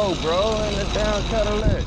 hoe, bro, in the town Cadillac.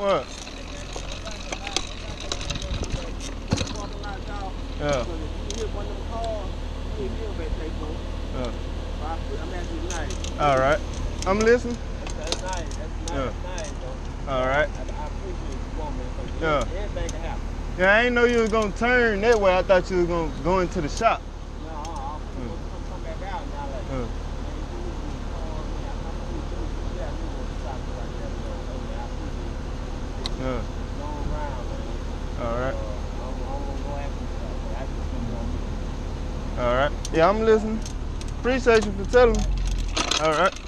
What? Yeah. All right. I'm listening. That's nice. That's nice. Yeah. All right. I appreciate you, woman. Yeah. Everything can happen. Yeah, I didn't know you was going to turn that way. I thought you was going to go into the shop. No, I'm going to come back out now. Like, yeah. Alright. Alright. Yeah, I'm listening. Appreciate you for telling me. Alright.